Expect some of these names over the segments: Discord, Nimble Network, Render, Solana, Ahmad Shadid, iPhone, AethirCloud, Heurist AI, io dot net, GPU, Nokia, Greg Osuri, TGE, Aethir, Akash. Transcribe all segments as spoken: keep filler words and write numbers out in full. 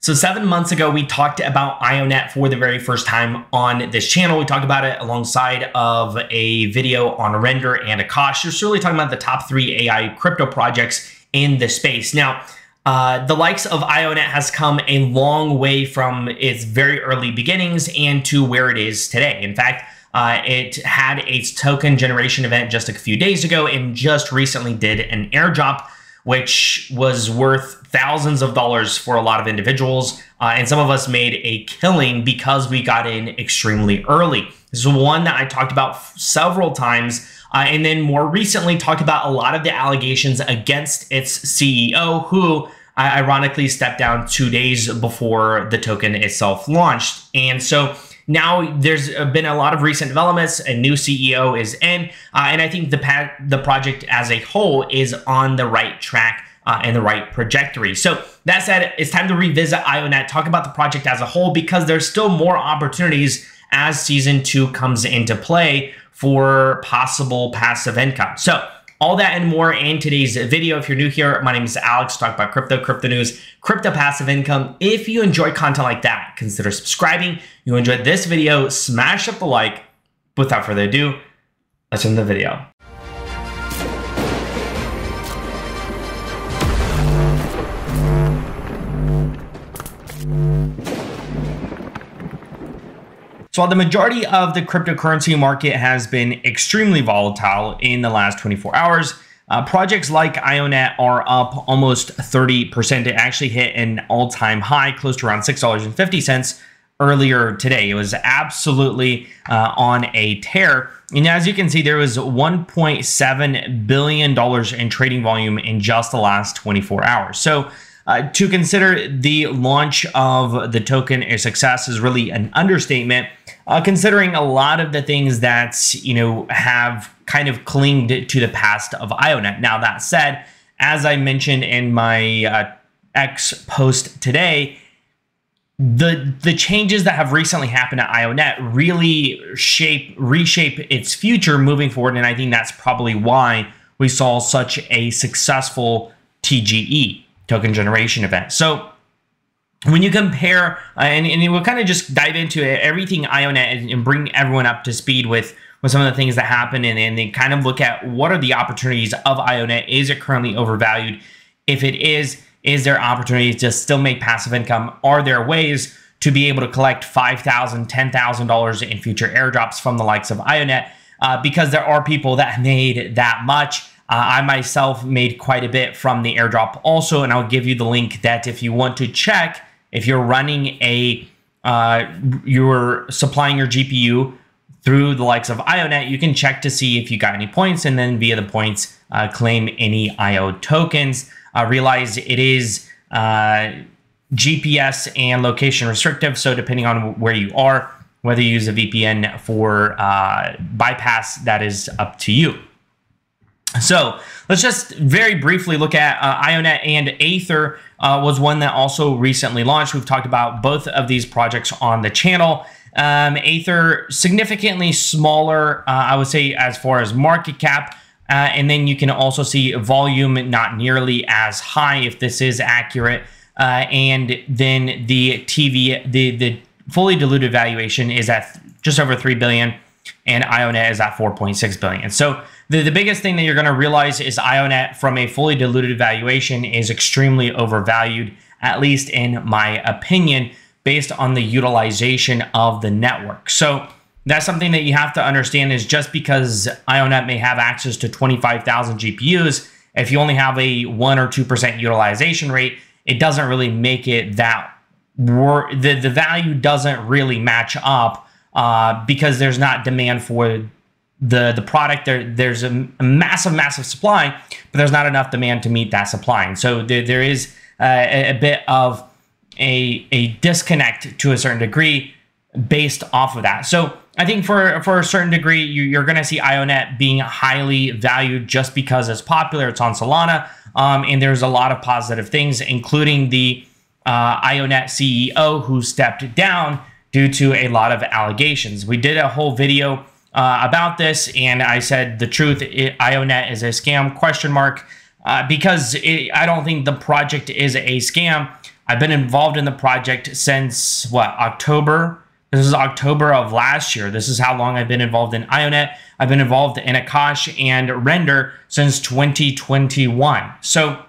So seven months ago, we talked about io dot net for the very first time on this channel. We talked about it alongside of a video on Render and Akash. Just really talking about the top three A I crypto projects in the space. Now, uh, the likes of io dot net has come a long way from its very early beginnings and to where it is today. In fact, uh, it had its token generation event just a few days ago and just recently did an airdrop, which was worth thousands of dollars for a lot of individuals. Uh, and some of us made a killing because we got in extremely early. This is one that I talked about several times, uh, and then more recently talked about a lot of the allegations against its C E O, who I ironically stepped down two days before the token itself launched. And so now there's been a lot of recent developments. A new C E O is in, uh, and I think the, the project as a whole is on the right track uh, and the right trajectory. So that said, it's time to revisit io dot net, talk about the project as a whole, because there's still more opportunities as season two comes into play for possible passive income. So all that and more in today's video. If you're new here, my name is Alex. Talk about crypto, crypto news, crypto passive income. If you enjoy content like that, consider subscribing. You enjoyed this video, smash up the like. Without further ado, let's end the video. So while the majority of the cryptocurrency market has been extremely volatile in the last twenty-four hours, uh, projects like io dot net are up almost thirty percent. It actually hit an all-time high close to around six dollars and fifty cents earlier today. It was absolutely uh, on a tear. And as you can see, there was one point seven billion dollars in trading volume in just the last twenty-four hours. So Uh, to consider the launch of the token a success is really an understatement, uh, considering a lot of the things that, you know, have kind of clinged to the past of io dot net. Now, that said, as I mentioned in my uh, X post today, the the changes that have recently happened at io dot net really shape reshape its future moving forward. And I think that's probably why we saw such a successful T G E. Token generation event. So when you compare, uh, and, and we'll kind of just dive into everything io dot net and, and bring everyone up to speed with, with some of the things that happen, and, and then kind of look at what are the opportunities of io dot net. Is it currently overvalued? If it is, is there opportunities to still make passive income? Are there ways to be able to collect five thousand dollars, ten thousand dollars in future airdrops from the likes of io dot net? Uh, because there are people that made that much. Uh, I myself made quite a bit from the airdrop also, and I'll give you the link that if you want to check, if you're running a, uh, you're supplying your G P U through the likes of io dot net, you can check to see if you got any points, and then via the points, uh, claim any I O tokens. Uh, realize it is uh, G P S and location restrictive, so depending on where you are, whether you use a V P N for uh, bypass, that is up to you. So let's just very briefly look at uh, io dot net, and Aethir uh, was one that also recently launched. We've talked about both of these projects on the channel. Um, Aethir, significantly smaller, uh, I would say, as far as market cap. Uh, and then you can also see volume not nearly as high, if this is accurate. Uh, and then the T V, the, the fully diluted valuation is at just over three billion dollars. And io dot net is at four point six billion dollars. So the, the biggest thing that you're going to realize is io dot net from a fully diluted valuation is extremely overvalued, at least in my opinion, based on the utilization of the network. So that's something that you have to understand, is just because io dot net may have access to twenty-five thousand G P Us, if you only have a one or two percent utilization rate, it doesn't really make it that, the, the value doesn't really match up. Uh, because there's not demand for the, the product. There, there's a, a massive, massive supply, but there's not enough demand to meet that supply. And so there, there is uh, a, a bit of a, a disconnect to a certain degree based off of that. So I think for, for a certain degree, you, you're going to see io dot net being highly valued just because it's popular. It's on Solana, um, and there's a lot of positive things, including the uh, io dot net C E O who stepped down due to a lot of allegations. We did a whole video uh, about this, and I said the truth, io dot net is a scam, question mark, uh, because it, I don't think the project is a scam. I've been involved in the project since, what, October? This is October of last year. This is how long I've been involved in io dot net. I've been involved in Akash and Render since twenty twenty-one. So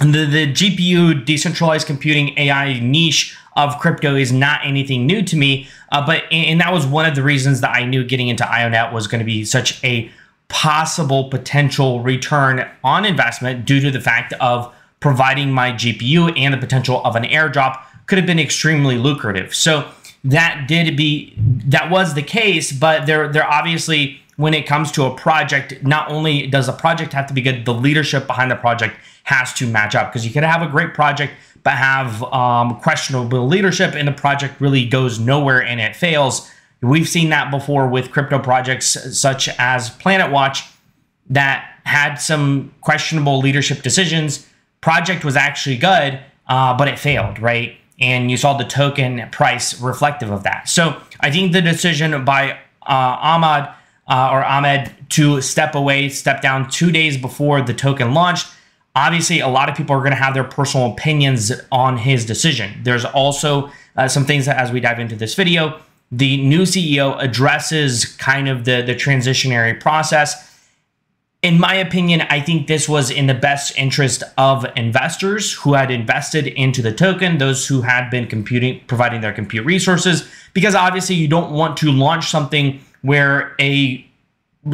the, the G P U decentralized computing A I niche of crypto is not anything new to me, uh, but and that was one of the reasons that I knew getting into io dot net was going to be such a possible potential return on investment due to the fact of providing my G P U and the potential of an airdrop could have been extremely lucrative. So that did be that was the case, but there there obviously, when it comes to a project, not only does the project have to be good, the leadership behind the project has to match up, because you can have a great project but have um, questionable leadership and the project really goes nowhere and it fails. We've seen that before with crypto projects such as Planet Watch that had some questionable leadership decisions. Project was actually good, uh, but it failed, right? And you saw the token price reflective of that. So I think the decision by uh, Ahmad uh, or Ahmed to step away, step down two days before the token launched, obviously, a lot of people are going to have their personal opinions on his decision. There's also uh, some things that, as we dive into this video, the new C E O addresses kind of the, the transitionary process. In my opinion, I think this was in the best interest of investors who had invested into the token, those who had been computing, providing their compute resources, because obviously you don't want to launch something where a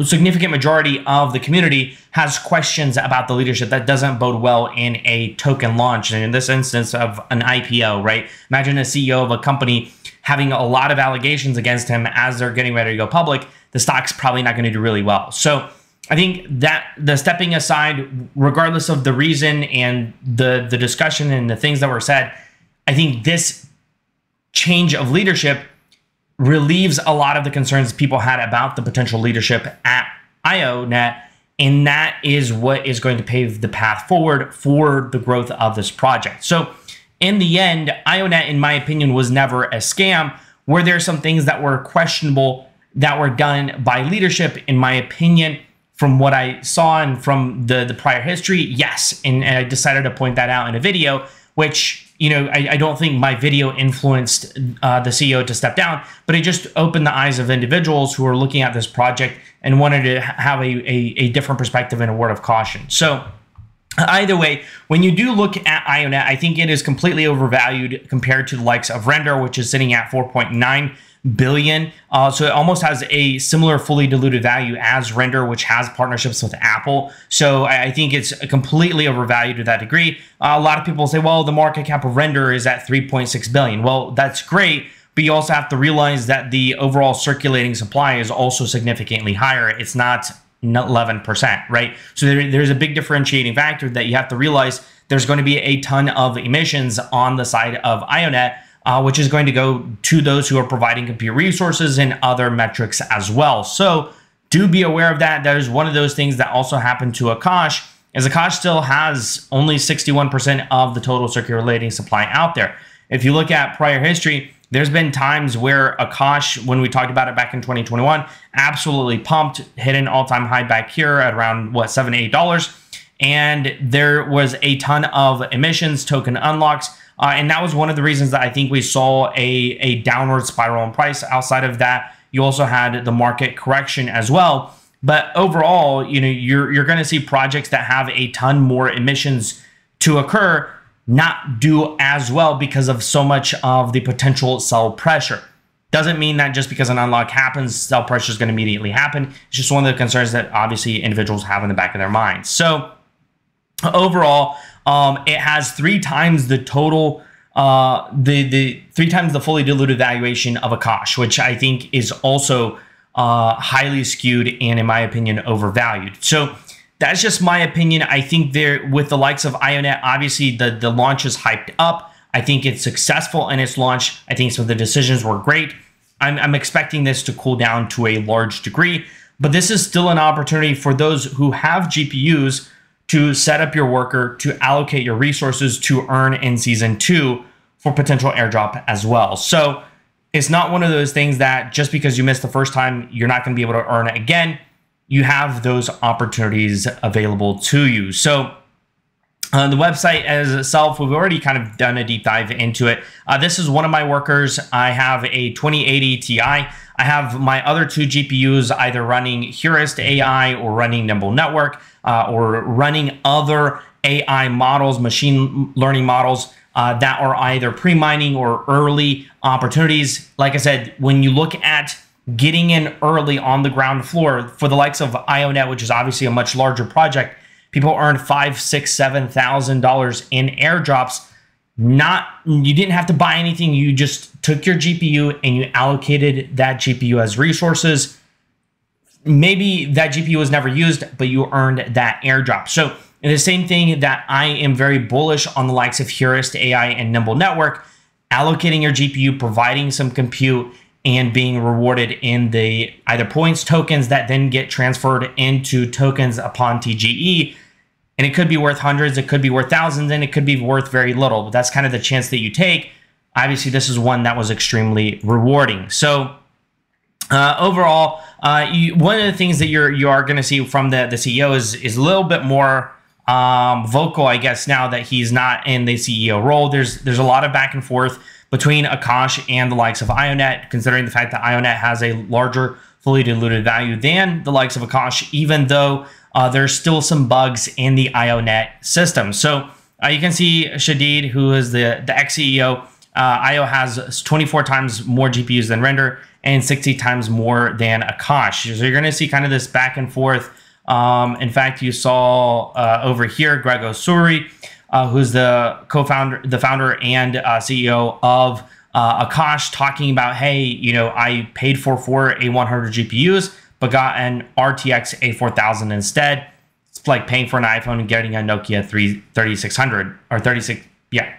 significant majority of the community has questions about the leadership. That doesn't bode well in a token launch. And in this instance of an I P O, right? Imagine a C E O of a company having a lot of allegations against him as they're getting ready to go public. The stock's probably not going to do really well. So I think that the stepping aside, regardless of the reason and the, the discussion and the things that were said, I think this change of leadership relieves a lot of the concerns people had about the potential leadership at io dot net. And that is what is going to pave the path forward for the growth of this project. So in the end, io dot net, in my opinion, was never a scam. Were there some things that were questionable that were done by leadership, in my opinion? From what I saw and from the, the prior history, yes. And, and I decided to point that out in a video, which, you know, I, I don't think my video influenced uh, the C E O to step down, but it just opened the eyes of individuals who are looking at this project and wanted to have a, a, a different perspective and a word of caution. So either way, when you do look at io dot net, I think it is completely overvalued compared to the likes of Render, which is sitting at four point nine billion. Uh, so it almost has a similar fully diluted value as Render, which has partnerships with Apple. So I, I think it's completely overvalued to that degree. Uh, a lot of people say, well, the market cap of Render is at three point six billion. Well, that's great, but you also have to realize that the overall circulating supply is also significantly higher. It's not eleven percent, right? So there, there's a big differentiating factor that you have to realize. There's going to be a ton of emissions on the side of io dot net, Uh, which is going to go to those who are providing compute resources and other metrics as well. So do be aware of that. That is one of those things that also happened to Akash, as Akash still has only sixty-one percent of the total circulating supply out there. If you look at prior history, there's been times where Akash, when we talked about it back in twenty twenty-one, absolutely pumped, hit an all-time high back here at around, what, seven dollars, eight dollars. And there was a ton of emissions, token unlocks, Uh, and that was one of the reasons that I think we saw a, a downward spiral in price. Outside of that, you also had the market correction as well. But overall, you know, you're, you're going to see projects that have a ton more emissions to occur not do as well because of so much of the potential sell pressure. Doesn't mean that just because an unlock happens, sell pressure is going to immediately happen. It's just one of the concerns that obviously individuals have in the back of their minds. So overall, Um, it has three times the total, uh, the the three times the fully diluted valuation of Akash, which I think is also uh, highly skewed and, in my opinion, overvalued. So that's just my opinion. I think there, with the likes of io dot net, obviously the the launch is hyped up. I think it's successful in its launch. I think some of the decisions were great. I'm, I'm expecting this to cool down to a large degree, but this is still an opportunity for those who have G P Us to set up your worker, to allocate your resources, to earn in season two for potential airdrop as well. So it's not one of those things that just because you missed the first time, you're not gonna be able to earn again. You have those opportunities available to you. So Uh, the website as itself, we've already kind of done a deep dive into it. Uh, this is one of my workers. I have a twenty eighty Ti. I have my other two G P Us either running Heurist A I or running Nimble Network uh, or running other A I models, machine learning models uh, that are either pre-mining or early opportunities. Like I said, when you look at getting in early on the ground floor for the likes of io dot net, which is obviously a much larger project, people earned five, six, seven thousand dollars in airdrops. Not you didn't have to buy anything. You just took your G P U and you allocated that G P U as resources. Maybe that G P U was never used, but you earned that airdrop. So the same thing that I am very bullish on the likes of Heurist A I and Nimble Network, allocating your G P U, providing some compute, and being rewarded in the either points tokens that then get transferred into tokens upon T G E. And it could be worth hundreds, it could be worth thousands, and it could be worth very little, but that's kind of the chance that you take. Obviously, this is one that was extremely rewarding. So uh, overall, uh, you, one of the things that you're, you are gonna see from the, the C E O is, is a little bit more um, vocal, I guess, now that he's not in the C E O role. There's, there's a lot of back and forth between Akash and the likes of io dot net, considering the fact that io dot net has a larger fully diluted value than the likes of Akash, even though uh, there's still some bugs in the io dot net system. So uh, you can see Shadid, who is the, the ex-C E O, uh, I O has twenty-four times more G P Us than Render and sixty times more than Akash. So you're gonna see kind of this back and forth. Um, in fact, you saw uh, over here, Greg Osuri, Uh, who's the co-founder, the founder and uh, C E O of uh, Akash, talking about, hey, you know, I paid for four A one hundred G P Us, but got an R T X A four thousand instead. It's like paying for an iPhone and getting a Nokia thirty-six hundred or thirty-six, yeah,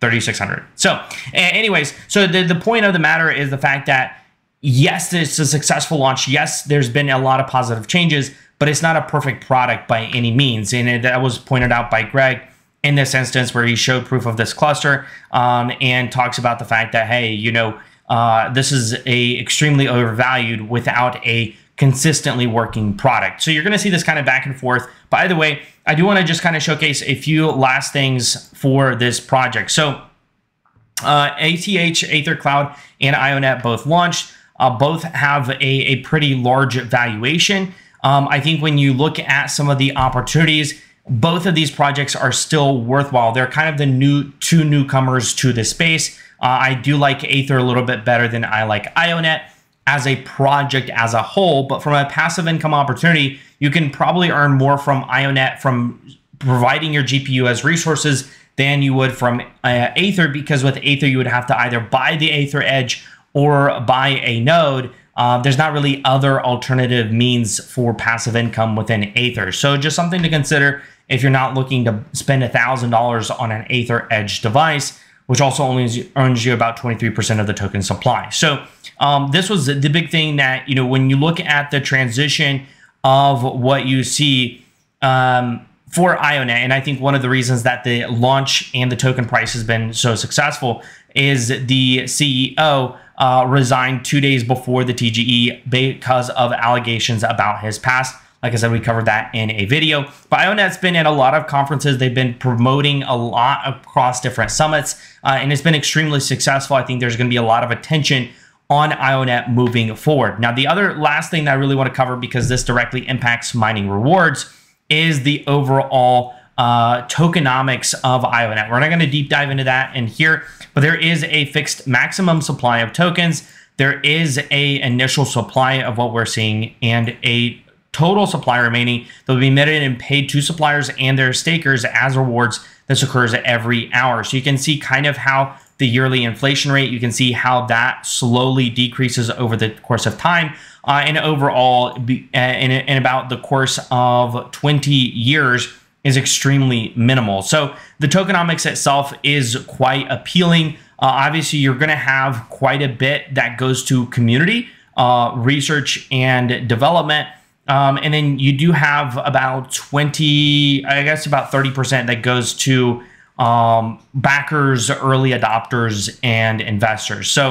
thirty-six hundred. So anyways, so the, the point of the matter is the fact that, yes, it's a successful launch. Yes, there's been a lot of positive changes, but it's not a perfect product by any means. And it, that was pointed out by Greg in this instance where he showed proof of this cluster um, and talks about the fact that, hey, you know, uh, this is a extremely overvalued without a consistently working product. So you're gonna see this kind of back and forth. By the way, I do wanna just kind of showcase a few last things for this project. So uh, A T H, AethirCloud, and io dot net both launched. Uh, both have a, a pretty large valuation. Um, I think when you look at some of the opportunities, both of these projects are still worthwhile. They're kind of the new two newcomers to the space. Uh, I do like Aethir a little bit better than I like io dot net as a project as a whole, but from a passive income opportunity, you can probably earn more from io dot net from providing your G P U as resources than you would from uh, Aethir, because with Aethir, you would have to either buy the Aethir Edge or buy a node. Uh, there's not really other alternative means for passive income within Aethir. So just something to consider if you're not looking to spend one thousand dollars on an Aethir Edge device, which also only earns you about twenty-three percent of the token supply. So um, this was the big thing that, you know, when you look at the transition of what you see um, for io dot net, and I think one of the reasons that the launch and the token price has been so successful is the C E O Uh, resigned two days before the T G E because of allegations about his past. Like I said, we covered that in a video. But io dot net's been at a lot of conferences. They've been promoting a lot across different summits, uh, and it's been extremely successful. I think there's going to be a lot of attention on io dot net moving forward. Now, the other last thing that I really want to cover, because this directly impacts mining rewards, is the overall uh, tokenomics of io dot net. We're not going to deep dive into that in here, but there is a fixed maximum supply of tokens. There is a initial supply of what we're seeing and a total supply remaining that will be emitted and paid to suppliers and their stakers as rewards. This occurs every hour. So you can see kind of how the yearly inflation rate, you can see how that slowly decreases over the course of time. Uh, and overall, in, in about the course of twenty years, is extremely minimal. So the tokenomics itself is quite appealing. Uh, obviously, you're going to have quite a bit that goes to community, uh, research and development. Um, and then you do have about twenty, I guess about thirty percent that goes to um, backers, early adopters, and investors. So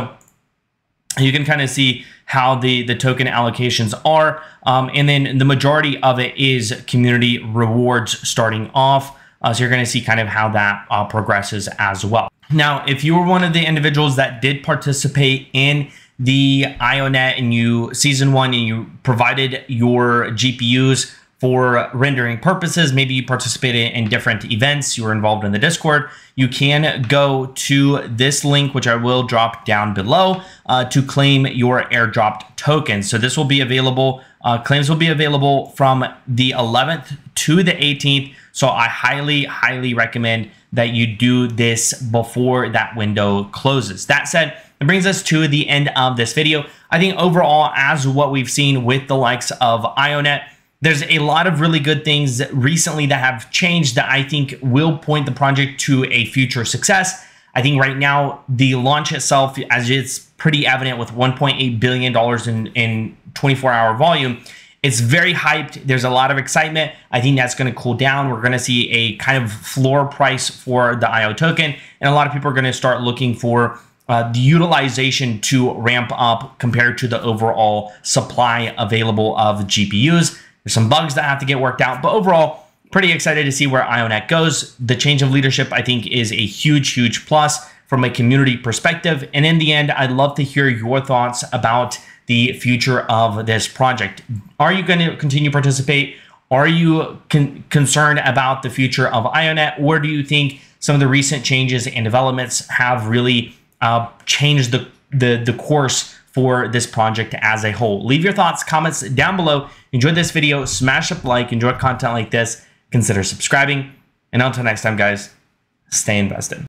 you can kind of see how the, the token allocations are. Um, and then the majority of it is community rewards starting off. Uh, so you're going to see kind of how that uh, progresses as well. Now, if you were one of the individuals that did participate in the io dot net and you season one and you provided your G P Us for rendering purposes, maybe you participated in different events, you were involved in the Discord, you can go to this link, which I will drop down below, uh, to claim your airdropped tokens. So this will be available, uh, claims will be available from the eleventh to the eighteenth. So I highly, highly recommend that you do this before that window closes. That said, it brings us to the end of this video. I think overall, as what we've seen with the likes of io dot net, there's a lot of really good things recently that have changed that I think will point the project to a future success. I think right now, the launch itself, as it's pretty evident with one point eight billion dollars in twenty-four hour volume, it's very hyped. There's a lot of excitement. I think that's going to cool down. We're going to see a kind of floor price for the I O token, and a lot of people are going to start looking for Uh, the utilization to ramp up compared to the overall supply available of G P Us. There's some bugs that have to get worked out, but overall, pretty excited to see where io dot net goes. The change of leadership, I think, is a huge, huge plus from a community perspective. And in the end, I'd love to hear your thoughts about the future of this project. Are you going to continue to participate? Are you con- concerned about the future of io dot net? Or do you think some of the recent changes and developments have really Uh, change the, the, the course for this project as a whole? Leave your thoughts, comments down below. Enjoy this video, smash up like, enjoy content like this, consider subscribing. And until next time, guys, stay invested.